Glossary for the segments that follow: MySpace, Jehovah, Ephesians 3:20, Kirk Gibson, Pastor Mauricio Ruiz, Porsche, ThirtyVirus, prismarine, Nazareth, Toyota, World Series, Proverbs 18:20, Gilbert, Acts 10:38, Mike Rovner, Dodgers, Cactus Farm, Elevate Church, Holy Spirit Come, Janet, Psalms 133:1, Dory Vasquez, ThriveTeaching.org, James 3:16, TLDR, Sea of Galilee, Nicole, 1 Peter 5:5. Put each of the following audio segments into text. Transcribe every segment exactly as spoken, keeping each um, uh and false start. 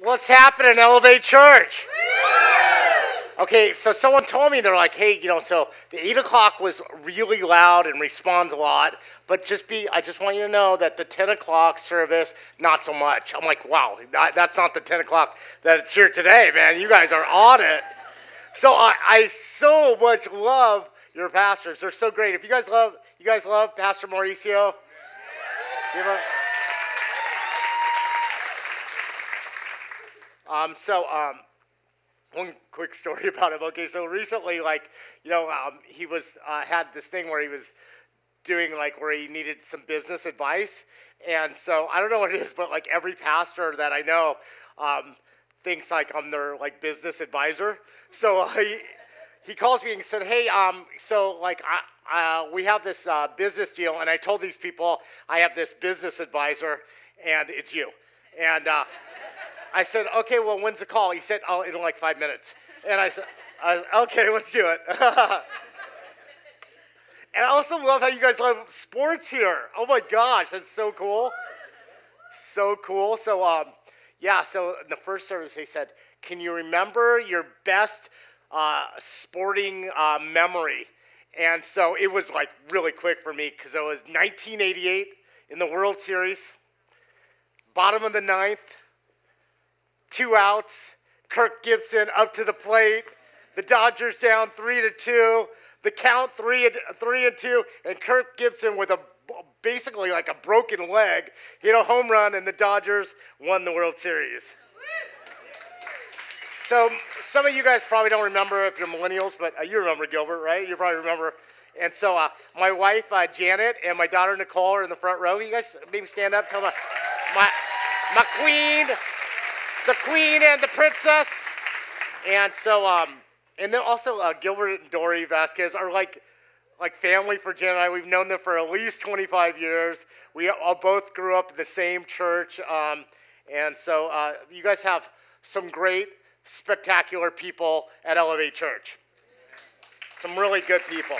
What's happening, Elevate Church? Okay, so someone told me, they're like, hey, you know, so the eight o'clock was really loud and responds a lot, but just be, I just want you to know that the ten o'clock service, not so much. I'm like, wow, that's not the ten o'clock that's here today, man. You guys are on it. So I, I so much love your pastors. They're so great. If you guys love, you guys love Pastor Mauricio? You know? Um, so, um, one quick story about him. Okay, so recently, like, you know, um, he was, uh, had this thing where he was doing, like, where he needed some business advice, and so, I don't know what it is, but, like, every pastor that I know, um, thinks, like, I'm their, like, business advisor, so, uh, he, he calls me and said, hey, um, so, like, I, Uh, we have this uh, business deal, and I told these people I have this business advisor, and it's you. And uh, I said, okay, well, when's the call? He said, oh, in like five minutes. And I said, I, okay, let's do it. And I also love how you guys love sports here. Oh, my gosh, that's so cool. So cool. So, um, yeah, so in the first service, they said, can you remember your best uh, sporting uh, memory? And so it was like really quick for me because it was nineteen eighty-eight in the World Series, bottom of the ninth, two outs, Kirk Gibson up to the plate, the Dodgers down three to two, the count three and three and two, and Kirk Gibson with a basically like a broken leg hit a home run, and the Dodgers won the World Series. So some of you guys probably don't remember if you're millennials, but uh, you remember Gilbert, right? You probably remember. And so uh, my wife, uh, Janet, and my daughter, Nicole, are in the front row. You guys maybe stand up. Come on. My, my queen, the queen and the princess. And so, um, and then also uh, Gilbert and Dory Vasquez are like, like family for Janet and I. We've known them for at least twenty-five years. We all both grew up in the same church. Um, and so uh, you guys have some great, spectacular people at Elevate Church. Some really good people.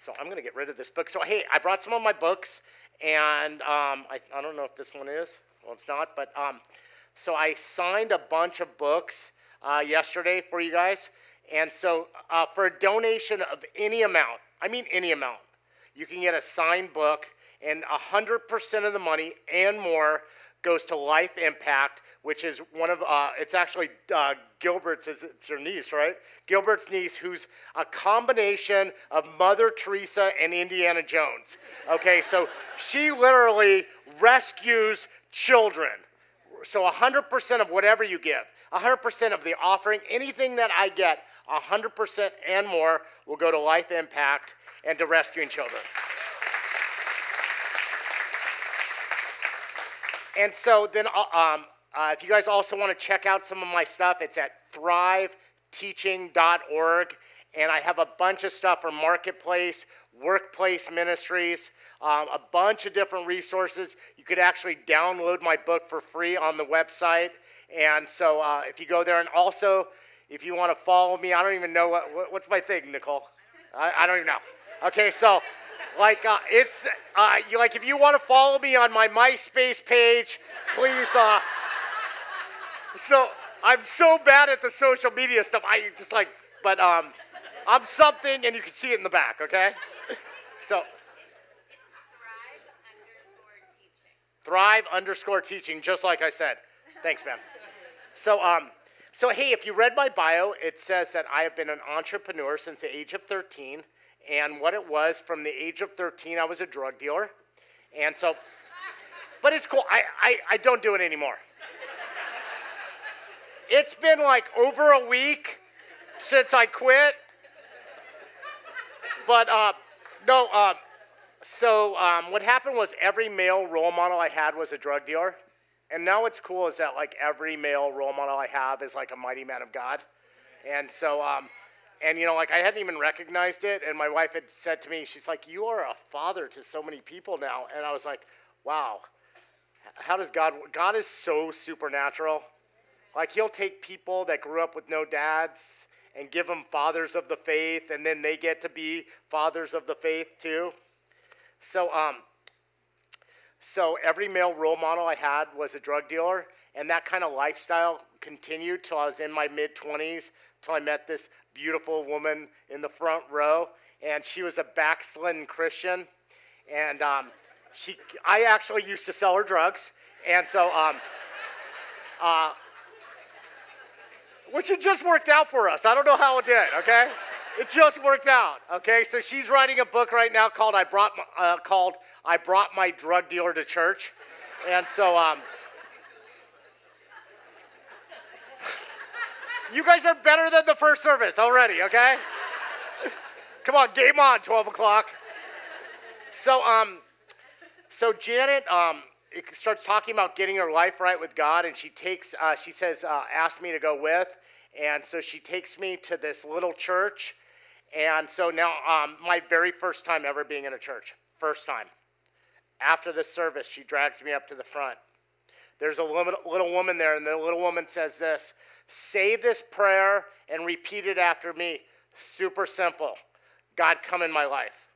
So I'm going to get rid of this book. So, hey, I brought some of my books, and um, I, I don't know if this one is. Well, it's not, but um, so I signed a bunch of books uh, yesterday for you guys, and so uh, for a donation of any amount, I mean any amount, you can get a signed book, and one hundred percent of the money and more goes to Life Impact, which is one of, uh, it's actually uh, Gilbert's, it's her niece, right? Gilbert's niece, who's a combination of Mother Teresa and Indiana Jones. Okay, so she literally rescues children. So one hundred percent of whatever you give, one hundred percent of the offering, anything that I get, one hundred percent and more will go to Life Impact and to rescuing children. And so then um, uh, if you guys also want to check out some of my stuff, it's at Thrive Teaching dot org. And I have a bunch of stuff for marketplace, workplace ministries, um, a bunch of different resources. You could actually download my book for free on the website. And so uh, if you go there, and also if you want to follow me, I don't even know what, what what's my thing, Nicole? I, I don't even know. Okay, so... Like, uh, it's, uh, you, like, if you want to follow me on my MySpace page, please, uh, so, I'm so bad at the social media stuff, I just, like, but, um, I'm something, and you can see it in the back, okay? So, Thrive underscore teaching. Thrive underscore teaching, just like I said. Thanks, man. So, um, so, hey, if you read my bio, it says that I have been an entrepreneur since the age of thirteen, and what it was, from the age of thirteen, I was a drug dealer. And so, but it's cool. I, I, I don't do it anymore. It's been like over a week since I quit. But uh, no, uh, so um, what happened was every male role model I had was a drug dealer. And now what's cool is that like every male role model I have is like a mighty man of God. And so... Um, And, you know, like, I hadn't even recognized it, and my wife had said to me, she's like, you are a father to so many people now. And I was like, wow, how does God work? God is so supernatural. Like, he'll take people that grew up with no dads and give them fathers of the faith, and then they get to be fathers of the faith, too. So, um, So every male role model I had was a drug dealer, and that kind of lifestyle continued till I was in my mid twenties, till I met this beautiful woman in the front row, and she was a backslidden Christian, and um, she, I actually used to sell her drugs, and so, um, uh, which it just worked out for us. I don't know how it did, okay? It just worked out, okay? So she's writing a book right now called I Brought My, uh, called I Brought My Drug Dealer to Church. And so um, you guys are better than the first service already, okay? Come on, game on, twelve o'clock. So, um, so Janet um, it starts talking about getting her life right with God, and she takes, uh, she says, uh, ask me to go with. And so she takes me to this little church. And so now, um, my very first time ever being in a church, first time. After the service, she drags me up to the front. There's a little woman there, and the little woman says this, say this prayer and repeat it after me. Super simple. God, come in my life.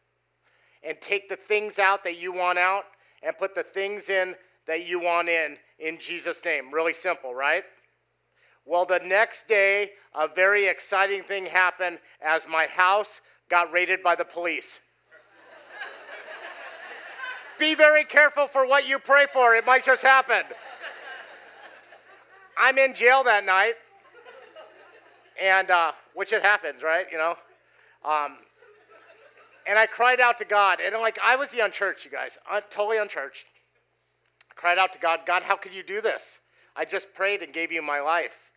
And take the things out that you want out and put the things in that you want in, in Jesus' name. Really simple, right? Well, the next day, a very exciting thing happened as my house got raided by the police. Be very careful for what you pray for. It might just happen. I'm in jail that night, and uh, which it happens, right? You know? Um, and I cried out to God. And like, I was the unchurched, you guys. I'm totally unchurched. I cried out to God. God, how could you do this? I just prayed and gave you my life.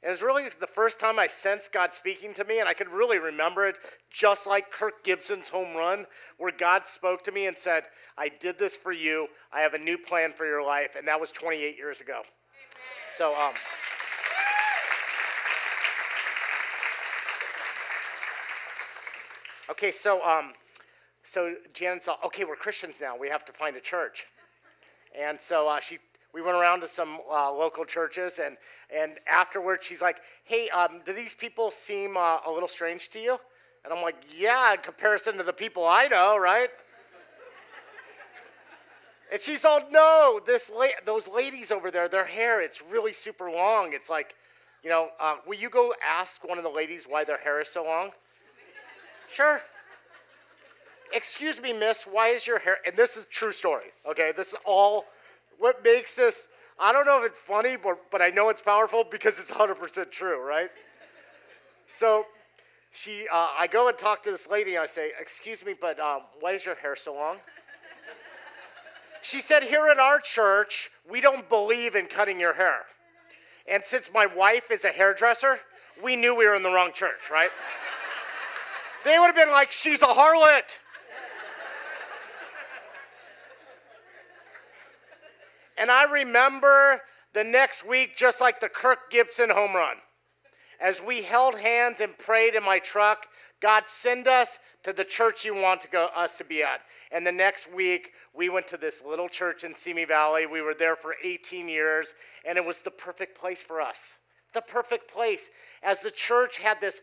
And it was really the first time I sensed God speaking to me, and I could really remember it, just like Kirk Gibson's home run, where God spoke to me and said, I did this for you. I have a new plan for your life. And that was twenty-eight years ago. Amen. So, um, okay, so, um, so Janet saw, okay, we're Christians now. We have to find a church. And so uh, she We went around to some uh, local churches, and, and afterwards she's like, hey, um, do these people seem uh, a little strange to you? And I'm like, yeah, in comparison to the people I know, right? And she's all, no, this la those ladies over there, their hair, it's really super long. It's like, you know, uh, will you go ask one of the ladies why their hair is so long? Sure. Excuse me, miss, why is your hair? And this is true story, okay? This is all... What makes this, I don't know if it's funny, but, but I know it's powerful because it's one hundred percent true, right? So she, uh, I go and talk to this lady, and I say, excuse me, but um, why is your hair so long? She said, here at our church, we don't believe in cutting your hair. And since my wife is a hairdresser, we knew we were in the wrong church, right? They would have been like, she's a harlot. And I remember the next week, just like the Kirk Gibson home run, as we held hands and prayed in my truck, God, send us to the church you want to go, us to be at. And the next week, we went to this little church in Simi Valley. We were there for eighteen years, and it was the perfect place for us, the perfect place. As the church had this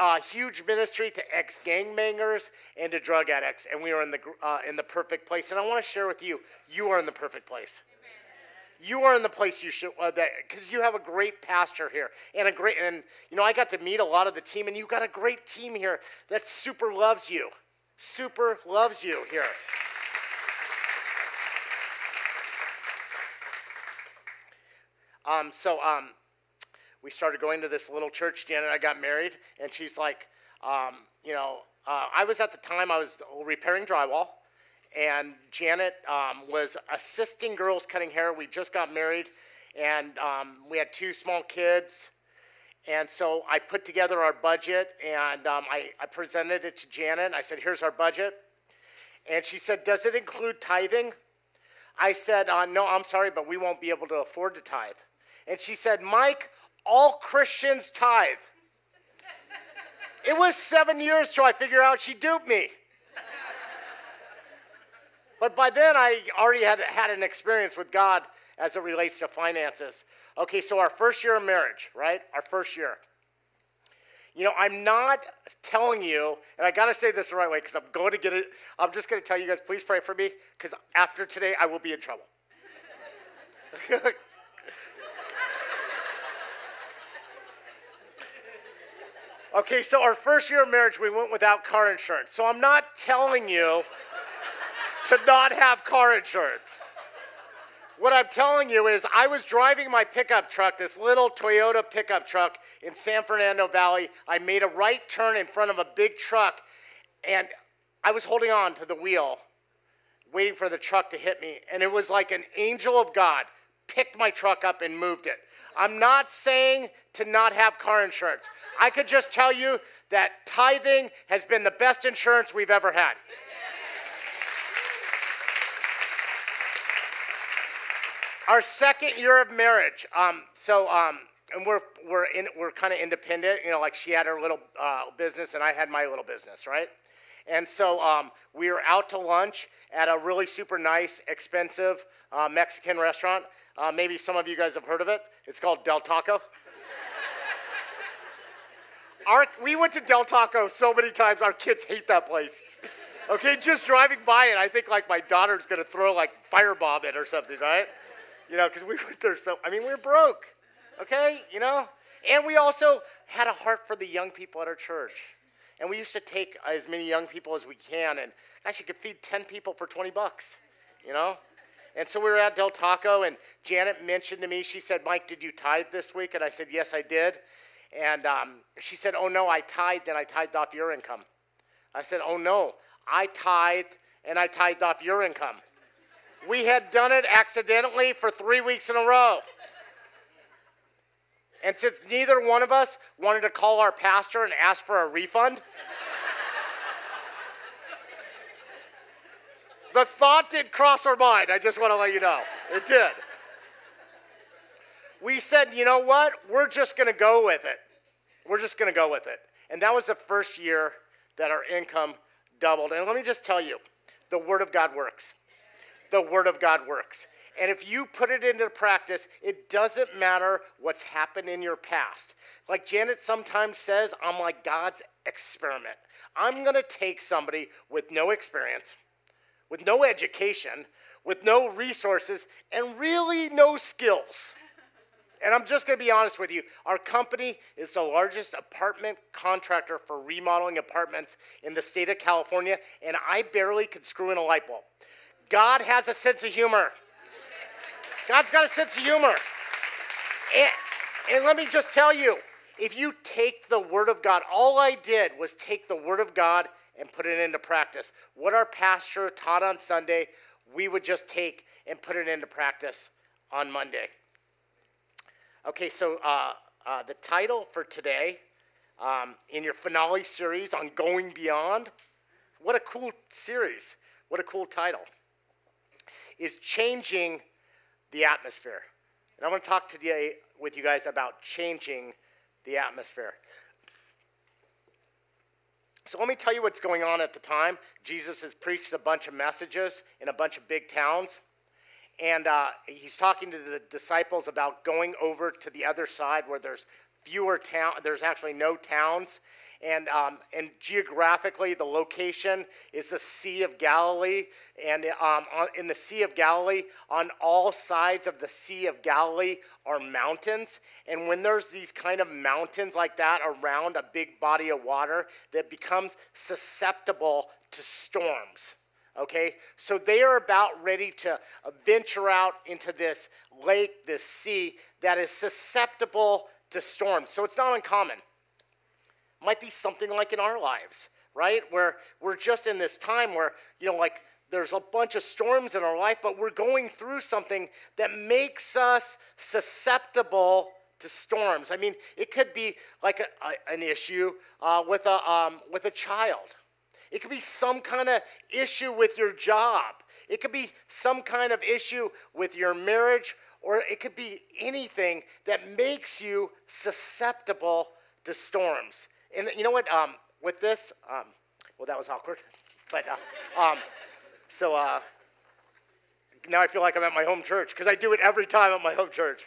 uh, huge ministry to ex-gangbangers and to drug addicts, and we were in the, uh, in the perfect place. And I want to share with you, you are in the perfect place. You are in the place you should, uh, that because you have a great pastor here and a great, and you know, I got to meet a lot of the team, and you got a great team here that super loves you, super loves you here. Um, so um, we started going to this little church. Janet and I got married, and she's like, um, you know, uh, I was at the time I was repairing drywall. And Janet um, was assisting girls cutting hair. We just got married, and um, we had two small kids. And so I put together our budget, and um, I, I presented it to Janet. I said, here's our budget. And she said, does it include tithing? I said, uh, no, I'm sorry, but we won't be able to afford to tithe. And she said, Mike, all Christians tithe. It was seven years till I figured out she duped me. But by then, I already had had an experience with God as it relates to finances. Okay, so our first year of marriage, right? Our first year. You know, I'm not telling you, and I got to say this the right way because I'm going to get it. I'm just going to tell you guys, please pray for me because after today, I will be in trouble. Okay, so our first year of marriage, we went without car insurance. So I'm not telling you to not have car insurance. What I'm telling you is I was driving my pickup truck, this little Toyota pickup truck in San Fernando Valley. I made a right turn in front of a big truck, and I was holding on to the wheel, waiting for the truck to hit me. And it was like an angel of God picked my truck up and moved it. I'm not saying to not have car insurance. I could just tell you that tithing has been the best insurance we've ever had. Our second year of marriage, um, so um, and we're we're in we're kind of independent, you know. Like she had her little uh, business, and I had my little business, right? And so um, we were out to lunch at a really super nice, expensive uh, Mexican restaurant. Uh, maybe some of you guys have heard of it. It's called Del Taco. Our we went to Del Taco so many times. Our kids hate that place. Okay, just driving by it, I think like my daughter's gonna throw like firebomb it or something, right? You know, because we went there so, I mean, we were broke, okay, you know? And we also had a heart for the young people at our church. And we used to take as many young people as we can, and gosh, you could feed ten people for twenty bucks, you know? And so we were at Del Taco, and Janet mentioned to me, she said, Mike, did you tithe this week? And I said, yes, I did. And um, she said, oh, no, I tithed, and I tithed off your income. I said, oh, no, I tithed, and I tithed off your income. We had done it accidentally for three weeks in a row. And since neither one of us wanted to call our pastor and ask for a refund, the thought did cross our mind. I just want to let you know. It did. We said, you know what? We're just going to go with it. We're just going to go with it. And that was the first year that our income doubled. And let me just tell you, the Word of God works. The Word of God works. And if you put it into practice, it doesn't matter what's happened in your past. Like Janet sometimes says, I'm like God's experiment. I'm going to take somebody with no experience, with no education, with no resources, and really no skills. And I'm just going to be honest with you. Our company is the largest apartment contractor for remodeling apartments in the state of California, and I barely could screw in a light bulb. God has a sense of humor. God's got a sense of humor. And, and let me just tell you, if you take the Word of God, all I did was take the Word of God and put it into practice. What our pastor taught on Sunday, we would just take and put it into practice on Monday. Okay, so uh, uh, the title for today, um, in your finale series on Going Beyond, what a cool series, what a cool title. Is changing the atmosphere. And I want to talk today with you guys about changing the atmosphere. So let me tell you what's going on at the time. Jesus has preached a bunch of messages in a bunch of big towns. And uh, he's talking to the disciples about going over to the other side where there's fewer towns, there's actually no towns. And, um, and geographically, the location is the Sea of Galilee. And um, on, in the Sea of Galilee, on all sides of the Sea of Galilee are mountains. And when there's these kind of mountains like that around a big body of water, that becomes susceptible to storms. Okay, so they are about ready to venture out into this lake, this sea that is susceptible to storms. So it's not uncommon. Might be something like in our lives, right? Where we're just in this time where, you know, like there's a bunch of storms in our life, but we're going through something that makes us susceptible to storms. I mean, it could be like a, a, an issue uh, with, a, um, with a child. It could be some kind of issue with your job. It could be some kind of issue with your marriage, or it could be anything that makes you susceptible to storms. And you know what, um, with this, um, well, that was awkward, but uh, um, so uh, now I feel like I'm at my home church because I do it every time at my home church.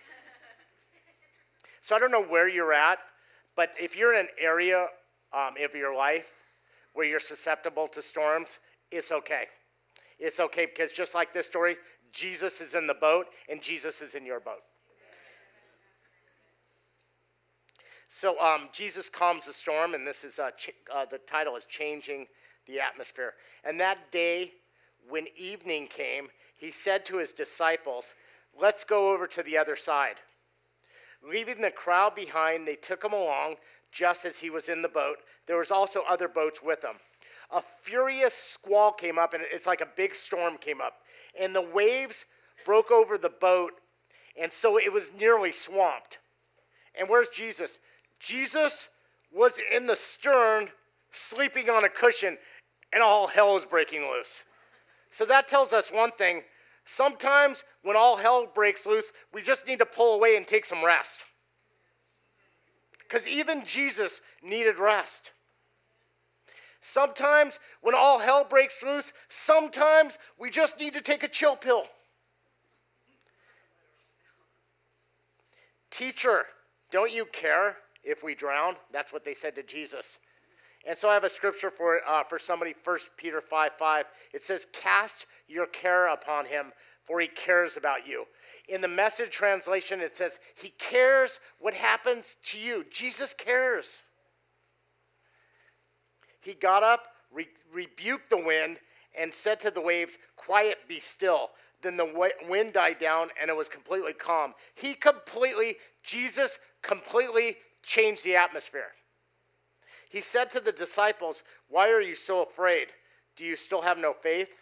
So I don't know where you're at, But if you're in an area um, of your life where you're susceptible to storms, it's okay. It's okay, because just like this story, Jesus is in the boat and Jesus is in your boat. So um, Jesus calms the storm, and this is uh, ch uh, the title is Changing the Atmosphere. And that day, when evening came, he said to his disciples, "Let's go over to the other side." Leaving the crowd behind, they took him along just as he was in the boat. There was also other boats with him. A furious squall came up, and it's like a big storm came up, and the waves broke over the boat, and so it was nearly swamped. And where's Jesus? Jesus was in the stern, sleeping on a cushion, and all hell is breaking loose. So that tells us one thing. Sometimes when all hell breaks loose, we just need to pull away and take some rest. Because even Jesus needed rest. Sometimes when all hell breaks loose, sometimes we just need to take a chill pill. "Teacher, don't you care if we drown?" That's what they said to Jesus. And so I have a scripture for, uh, for somebody, First Peter five five. It says, "Cast your care upon him, for he cares about you." In the Message translation, it says, "He cares what happens to you." Jesus cares. He got up, re rebuked the wind, and said to the waves, "Quiet, be still." Then the wind died down, and it was completely calm. He completely, Jesus completely changed the atmosphere. He said to the disciples, "Why are you so afraid? Do you still have no faith?"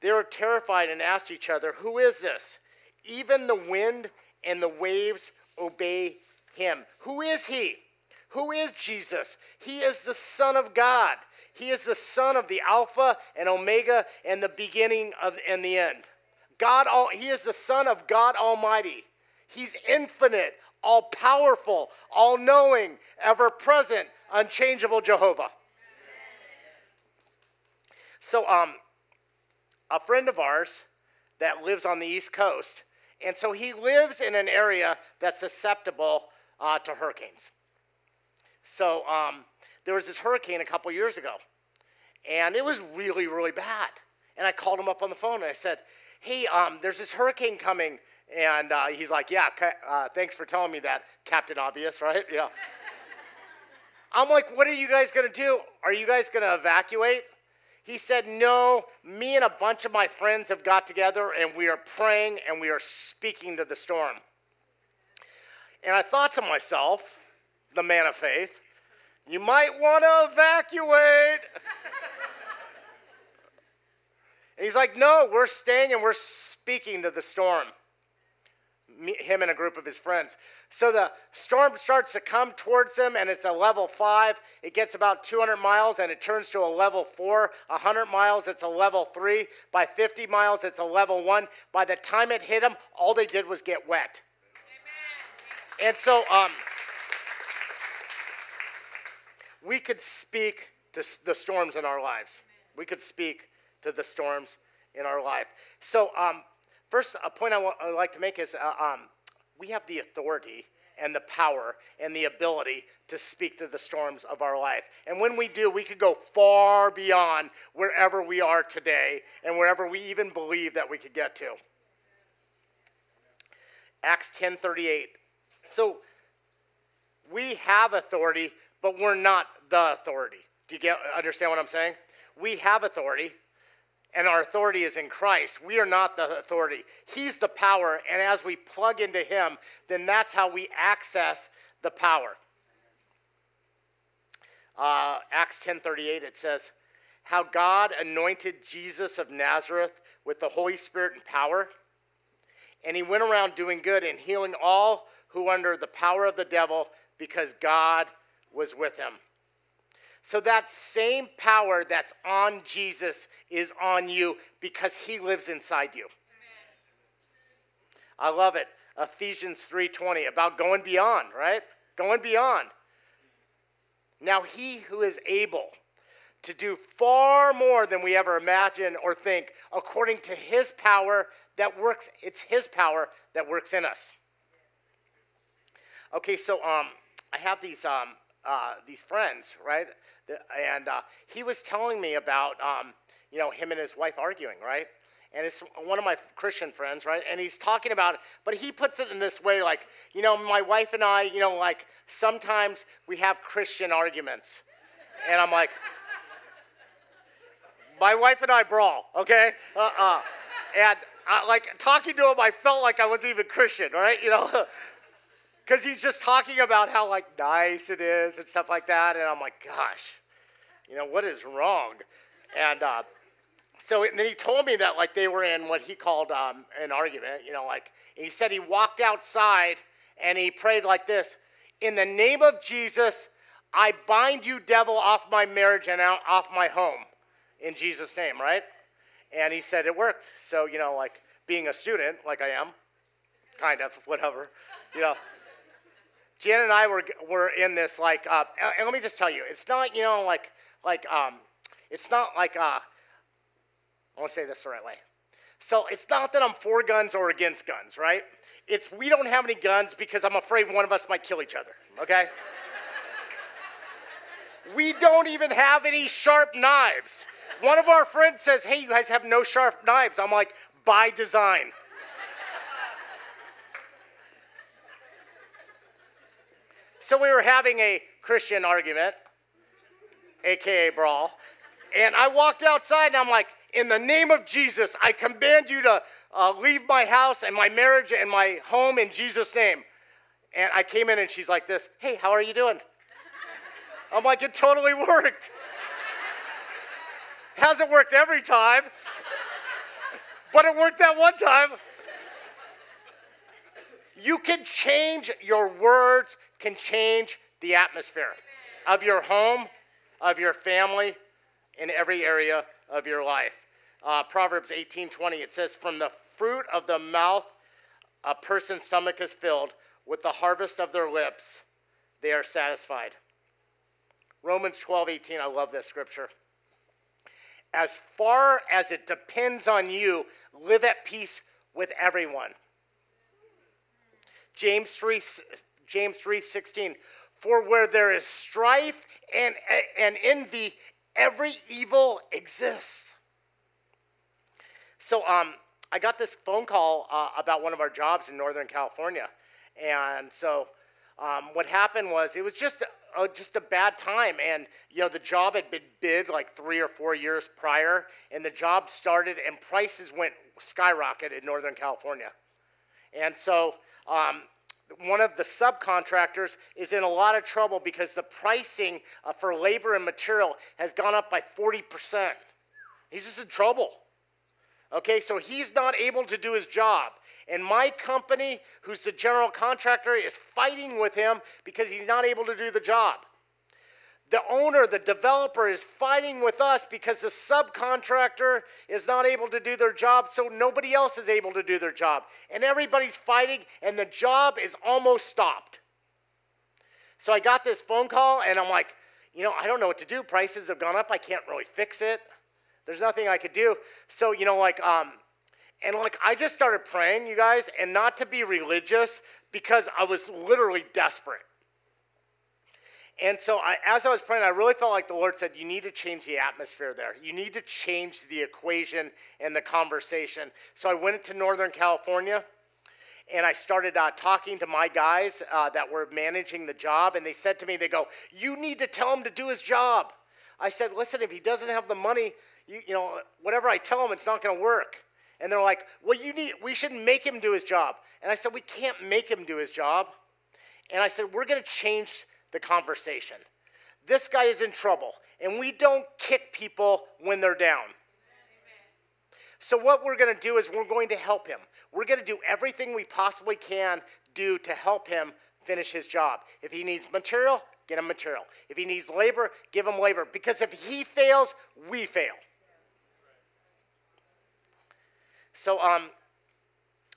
They were terrified and asked each other, "Who is this? Even the wind and the waves obey him." Who is he? Who is Jesus? He is the Son of God. He is the Son of the Alpha and Omega and the beginning of, and the end. God, all, he is the Son of God Almighty. He's infinite, all-powerful, all-knowing, ever-present, unchangeable Jehovah. So um, a friend of ours that lives on the East Coast, and so he lives in an area that's susceptible uh, to hurricanes. So um, there was this hurricane a couple years ago, and it was really, really bad. And I called him up on the phone, and I said, "Hey, um, there's this hurricane coming." And uh, he's like, "Yeah, uh, thanks for telling me that, Captain Obvious," right? Yeah. I'm like, "What are you guys going to do? Are you guys going to evacuate?" He said, "No, me and a bunch of my friends have got together, and we are praying, and we are speaking to the storm." And I thought to myself, the man of faith, you might want to evacuate. And he's like, "No, we're staying, and we're speaking to the storm." Him and a group of his friends. So the storm starts to come towards them, and it's a level five. It gets about two hundred miles, and it turns to a level four. one hundred miles, it's a level three. By fifty miles, it's a level one. By the time it hit them, all they did was get wet. Amen. And so um, we could speak to the storms in our lives. We could speak to the storms in our life. So um, first, a point I, want, I would like to make is uh, um, we have the authority and the power and the ability to speak to the storms of our life. And when we do, we could go far beyond wherever we are today and wherever we even believe that we could get to. Acts ten thirty-eight. So we have authority, but we're not the authority. Do you get, understand what I'm saying? We have authority. And our authority is in Christ. We are not the authority. He's the power, and as we plug into him, then that's how we access the power. Uh, Acts ten thirty-eight, it says, "How God anointed Jesus of Nazareth with the Holy Spirit and power, and he went around doing good and healing all who were under the power of the devil, because God was with him." So that same power that's on Jesus is on you because he lives inside you. Amen. I love it. Ephesians three twenty, about going beyond, right? Going beyond. "Now he who is able to do far more than we ever imagine or think, according to his power that works," it's his power that works in us. Okay, so um, I have these um, uh, these friends, right? And uh, he was telling me about um, you know, him and his wife arguing, right? And it's one of my Christian friends, right? And he's talking about it, but he puts it in this way, like, you know, my wife and I, you know, like, sometimes we have Christian arguments. And I'm like, my wife and I brawl, okay? Uh-uh. And, I, like, talking to him, I felt like I wasn't even Christian, right? You know, because he's just talking about how, like, nice it is and stuff like that. And I'm like, gosh, you know, what is wrong? And, uh, So and then he told me that, like, they were in what he called um, an argument, you know, like, and he said he walked outside and he prayed like this: in the name of Jesus, I bind you, devil, off my marriage and out, off my home, in Jesus' name, right? And he said it worked. So, you know, like, being a student, like I am, kind of, whatever, you know, Janet and I were, were in this, like, uh, and let me just tell you, it's not, you know, like, like, um, it's not like, uh, I want to say this the right way. So it's not that I'm for guns or against guns, right? It's we don't have any guns because I'm afraid one of us might kill each other, okay? We don't even have any sharp knives. One of our friends says, hey, you guys have no sharp knives. I'm like, by design. So we were having a Christian argument, A K A brawl, and I walked outside and I'm like, in the name of Jesus, I command you to uh, leave my house and my marriage and my home in Jesus' name. And I came in and she's like this, hey, how are you doing? I'm like, it totally worked. Hasn't worked every time, but it worked that one time. You can change, your words can change the atmosphere of your home, of your family, in every area of your life. Uh, Proverbs eighteen twenty, it says, from the fruit of the mouth a person's stomach is filled, with the harvest of their lips they are satisfied. Romans twelve eighteen, I love this scripture. As far as it depends on you, live at peace with everyone. James three sixteen, for where there is strife and, and envy, every evil exists. So um, I got this phone call uh, about one of our jobs in Northern California. And so um, what happened was it was just a, a, just a bad time. And, you know, the job had been bid like three or four years prior. And the job started and prices went skyrocket in Northern California. And so um, one of the subcontractors is in a lot of trouble because the pricing uh, for labor and material has gone up by forty percent. He's just in trouble. Okay, so he's not able to do his job. And my company, who's the general contractor, is fighting with him because he's not able to do the job. The owner, the developer, is fighting with us because the subcontractor is not able to do their job, so nobody else is able to do their job. And everybody's fighting, and the job is almost stopped. So I got this phone call, and I'm like, you know, I don't know what to do. Prices have gone up. I can't really fix it. There's nothing I could do. So, you know, like, um, and like, I just started praying, you guys, and not to be religious, because I was literally desperate. And so I, as I was praying, I really felt like the Lord said, you need to change the atmosphere there. You need to change the equation and the conversation. So I went to Northern California, and I started uh, talking to my guys uh, that were managing the job. And they said to me, they go, you need to tell him to do his job. I said, listen, if he doesn't have the money, you, you know, whatever I tell him, it's not going to work. And they're like, well, you need, we shouldn't make him do his job. And I said, we can't make him do his job. And I said, we're going to change the conversation. This guy is in trouble, and we don't kick people when they're down. Amen. So what we're going to do is we're going to help him. We're going to do everything we possibly can do to help him finish his job. If he needs material, get him material. If he needs labor, give him labor. Because if he fails, we fail. So um,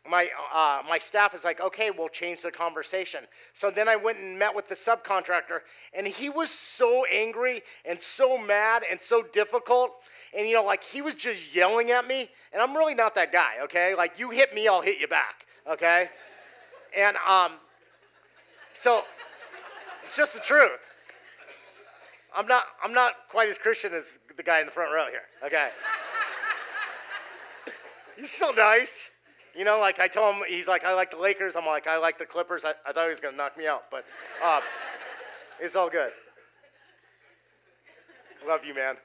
My, uh, my staff is like, okay, we'll change the conversation. So then I went and met with the subcontractor, and he was so angry and so mad and so difficult. And, you know, like, he was just yelling at me, and I'm really not that guy, okay? Like, you hit me, I'll hit you back, okay? And um, so It's just the truth. I'm not, I'm not quite as Christian as the guy in the front row here. Okay. He's so nice. You know, like I told him, he's like, I like the Lakers. I'm like, I like the Clippers. I, I thought he was going to knock me out, but uh, it's all good. Love you, man.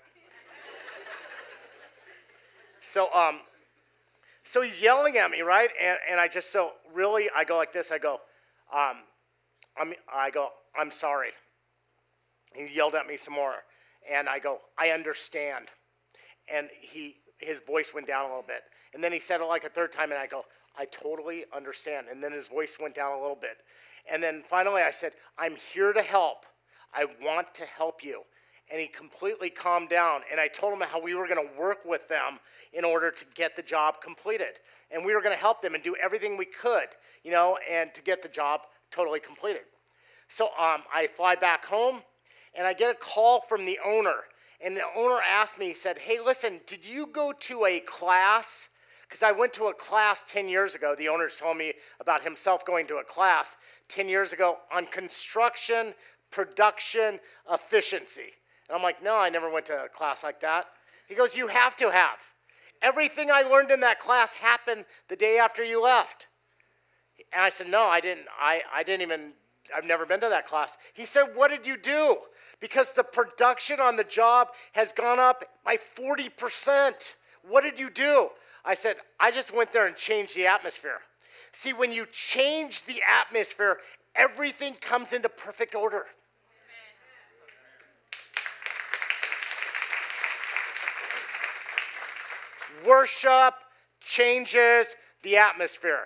So, um, so he's yelling at me, right? And and I just, so really, I go like this. I go, um, I'm, I go, I'm sorry. He yelled at me some more, and I go, I understand. And he, his voice went down a little bit. And then he said it like a third time, and I go, I totally understand. And then his voice went down a little bit. And then finally I said, I'm here to help. I want to help you. And he completely calmed down. And I told him how we were going to work with them in order to get the job completed. And we were going to help them and do everything we could, you know, and to get the job totally completed. So um, I fly back home, and I get a call from the owner. And the owner asked me, he said, hey, listen, did you go to a class? Because I went to a class ten years ago. The owner's told me about himself going to a class ten years ago on construction, production, efficiency. And I'm like, no, I never went to a class like that. He goes, you have to have. Everything I learned in that class happened the day after you left. And I said, no, I didn't. I, I didn't even, I've never been to that class. He said, what did you do? Because the production on the job has gone up by forty percent. What did you do? I said, I just went there and changed the atmosphere. See, when you change the atmosphere, everything comes into perfect order. Worship changes the atmosphere.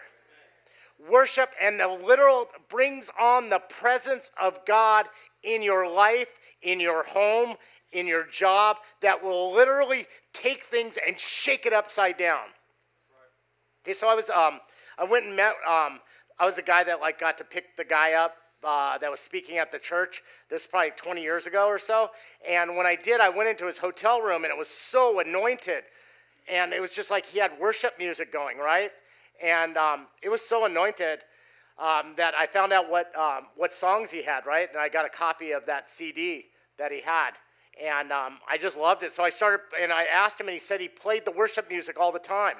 Amen. Worship and the literal brings on the presence of God in your life, in your home, in your job, that will literally take things and shake it upside down. Right. Okay, so I was, um, I went and met, um, I was a guy that like got to pick the guy up uh, that was speaking at the church. This was probably twenty years ago or so. And when I did, I went into his hotel room, and it was so anointed. And it was just like he had worship music going, right? And um, it was so anointed um, that I found out what um, what songs he had, right? And I got a copy of that C D that he had. And um, I just loved it. So I started, and I asked him, and he said he played the worship music all the time.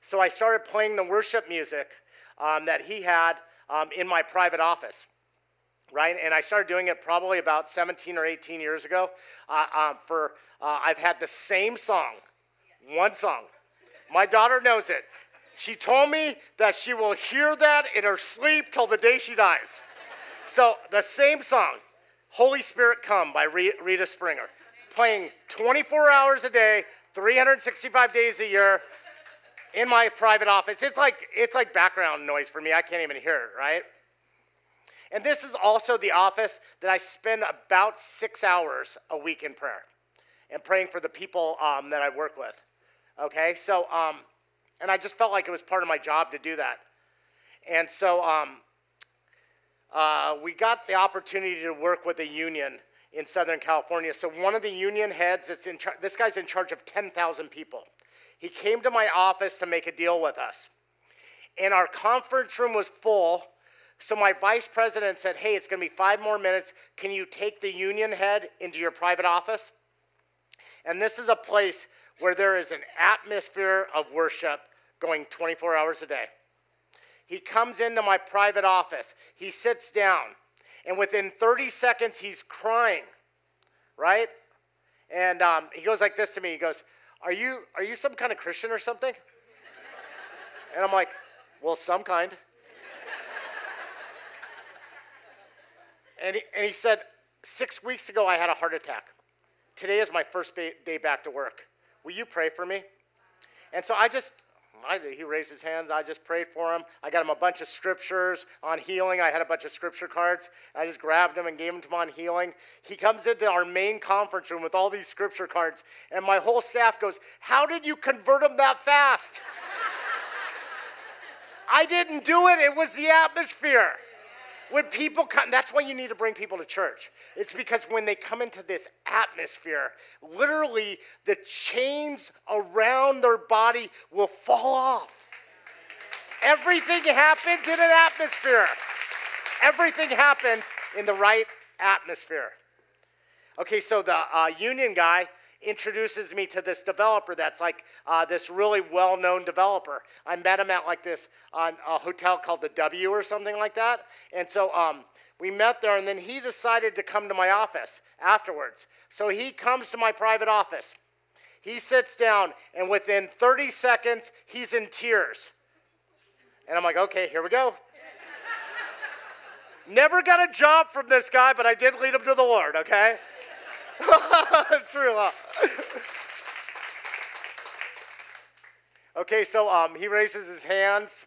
So I started playing the worship music um, that he had um, in my private office, right? And I started doing it probably about seventeen or eighteen years ago. Uh, um, for uh, I've had the same song. One song. My daughter knows it. She told me that she will hear that in her sleep till the day she dies. So the same song, Holy Spirit Come by Rita Springer, playing twenty-four hours a day, three hundred sixty-five days a year in my private office. It's like, it's like background noise for me. I can't even hear it, right? And this is also the office that I spend about six hours a week in prayer and praying for the people um, that I work with. Okay, so, um, and I just felt like it was part of my job to do that. And so um, uh, we got the opportunity to work with a union in Southern California. So one of the union heads, that's in char- this guy's in charge of ten thousand people. He came to my office to make a deal with us. And our conference room was full, so my vice president said, hey, it's gonna be five more minutes. Can you take the union head into your private office? And this is a place where there is an atmosphere of worship going twenty-four hours a day. He comes into my private office. He sits down. And within thirty seconds, he's crying, right? And um, he goes like this to me. He goes, are you, are you some kind of Christian or something? And I'm like, well, some kind. and, he, and he said, six weeks ago, I had a heart attack. Today is my first day back to work. Will you pray for me? And so I just, I, he raised his hands. I just prayed for him. I got him a bunch of scriptures on healing. I had a bunch of scripture cards. I just grabbed them and gave them to him on healing. He comes into our main conference room with all these scripture cards, and my whole staff goes, how did you convert him that fast? I didn't do it. It was the atmosphere. When people come, that's why you need to bring people to church. It's because when they come into this atmosphere, literally the chains around their body will fall off. Everything happens in an atmosphere. Everything happens in the right atmosphere. Okay, so the uh, union guy introduces me to this developer that's like uh, this really well-known developer. I met him at like this on a hotel called the W or something like that. And so um, we met there, and then he decided to come to my office afterwards. So he comes to my private office. He sits down, and within thirty seconds, he's in tears. And I'm like, okay, here we go. Never got a job from this guy, but I did lead him to the Lord, okay? True love. Okay, so um, he raises his hands,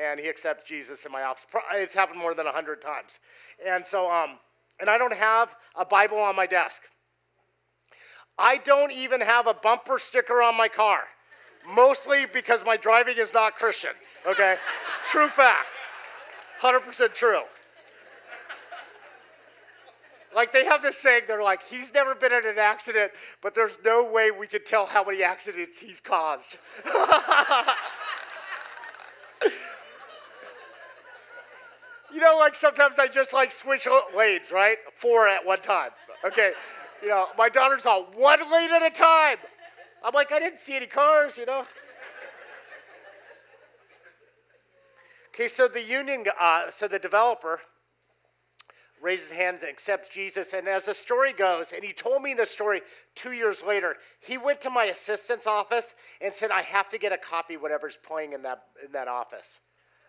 and he accepts Jesus in my office. It's happened more than a hundred times. And so, um, and I don't have a Bible on my desk. I don't even have a bumper sticker on my car, mostly because my driving is not Christian, okay? True fact, one hundred percent true. Like, they have this saying, they're like, he's never been in an accident, but there's no way we could tell how many accidents he's caused. You know, like, sometimes I just, like, switch lanes, right? Four at one time, okay? You know, my daughter's all, one lane at a time. I'm like, I didn't see any cars, you know. Okay, so the union, uh, so the developer raises hands and accepts Jesus. And as the story goes, and he told me the story two years later, he went to my assistant's office and said, I have to get a copy of whatever's playing in that, in that office.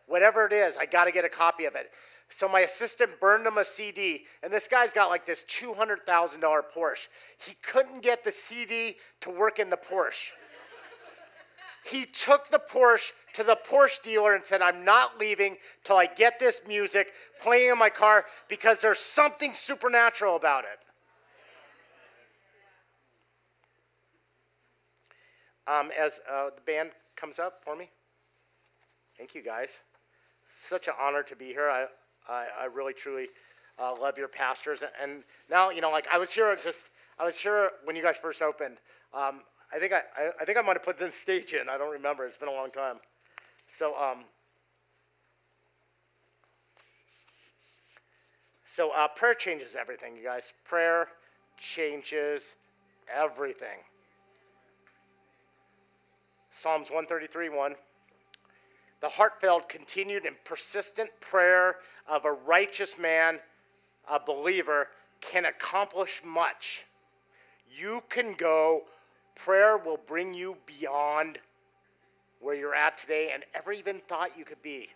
Whatever it is, I got to get a copy of it. So my assistant burned him a C D, and this guy's got like this two hundred thousand dollar Porsche. He couldn't get the C D to work in the Porsche. He took the Porsche to the Porsche dealer and said, I'm not leaving till I get this music playing in my car because there's something supernatural about it. Um, as uh, the band comes up for me. Thank you, guys. Such an honor to be here. I, I, I really, truly uh, love your pastors. And now, you know, like I was here just, I was here when you guys first opened. Um, I think I, I think I might have put this stage in. I don't remember. It's been a long time. So, um, so uh, prayer changes everything, you guys. Prayer changes everything. Psalms one thirty-three one. The heartfelt, continued, and persistent prayer of a righteous man, a believer, can accomplish much. You can go. Prayer will bring you beyond where you're at today and ever even thought you could be.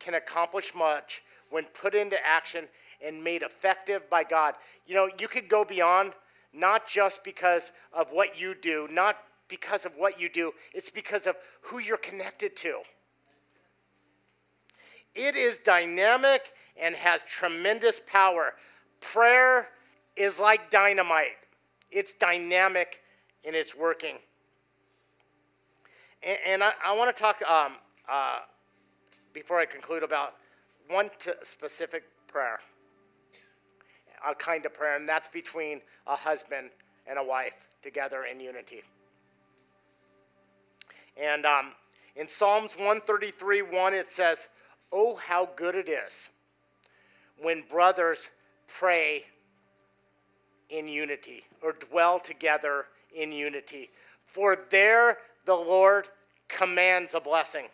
Can accomplish much when put into action and made effective by God. You know, you could go beyond not just because of what you do, not because of what you do. It's because of who you're connected to. It is dynamic and has tremendous power. Prayer is like dynamite. It's dynamic in its working. And, and I, I want to talk, um, uh, before I conclude, about one t- specific prayer, a kind of prayer, and that's between a husband and a wife together in unity. And um, in Psalms one thirty-three one, it says, oh, how good it is when brothers pray in unity or dwell together in unity. For there the Lord commands a blessing.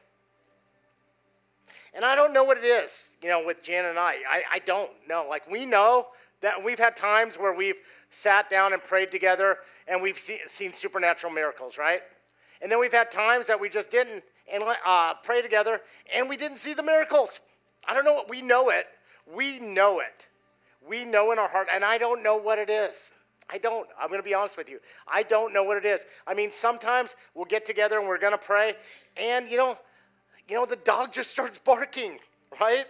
And I don't know what it is, you know, with Jan and I. I, I don't know. Like, we know that we've had times where we've sat down and prayed together and we've see, seen supernatural miracles, right? And then we've had times that we just didn't and uh, pray together, and we didn't see the miracles. I don't know what we know it. We know it. We know in our heart, and I don't know what it is. I don't. I'm going to be honest with you. I don't know what it is. I mean, sometimes we'll get together, and we're going to pray, and, you know, you know, the dog just starts barking, right?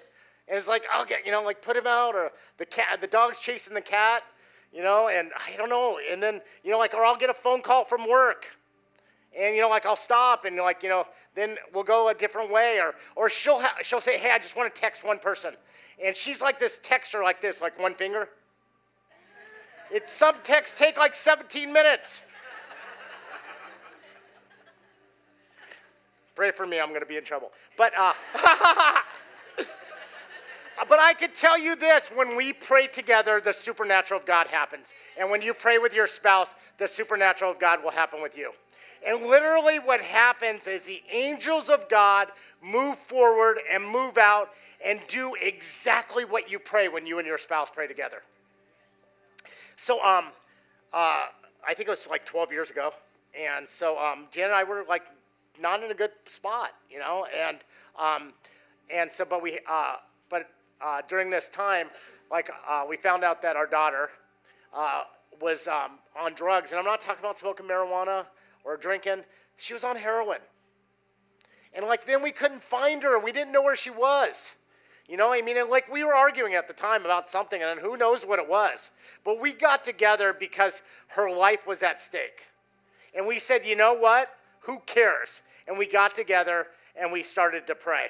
And it's like, I'll get, you know, like, put him out, or the cat, the dog's chasing the cat, you know, and I don't know. And then, you know, like, or I'll get a phone call from work. And, you know, like, I'll stop and, like, you know, then we'll go a different way. Or or she'll ha she'll say, hey, I just want to text one person. And she's like this texter like this, like one finger. It, some texts take like seventeen minutes. Pray for me, I'm going to be in trouble. But, uh, But I could tell you this, when we pray together, the supernatural of God happens. And when you pray with your spouse, the supernatural of God will happen with you. And literally what happens is the angels of God move forward and move out and do exactly what you pray when you and your spouse pray together. So um, uh, I think it was like twelve years ago. And so um, Janet and I were like not in a good spot, you know. And um, and so but we uh, but uh, during this time, like uh, we found out that our daughter uh, was um, on drugs. And I'm not talking about smoking marijuana or drinking. She was on heroin. And like then we couldn't find her, and we didn't know where she was. You know, I mean, and like we were arguing at the time about something, and who knows what it was. But we got together because her life was at stake. And we said, you know what? Who cares? And we got together, and we started to pray.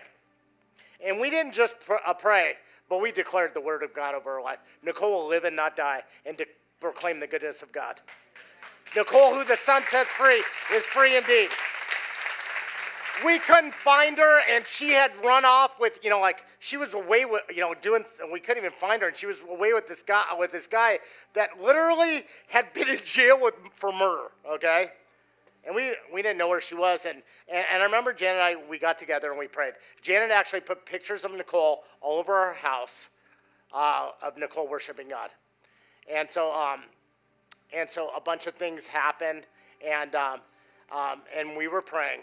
And we didn't just pr- uh, pray, but we declared the word of God over her life. Nicole will live and not die, and to proclaim the goodness of God. Nicole, who the Son sets free, is free indeed. We couldn't find her, and she had run off with, you know, like she was away with, you know, doing, and we couldn't even find her, and she was away with this guy, with this guy that literally had been in jail with, for murder, okay? And we, we didn't know where she was, and, and, and I remember Janet and I, we got together and we prayed. Janet actually put pictures of Nicole all over our house uh, of Nicole worshiping God. And so, um, and so a bunch of things happened, and, um, um, and we were praying.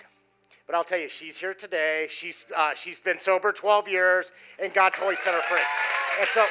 But I'll tell you, she's here today. She's uh, she's been sober twelve years, and God totally set her free. And so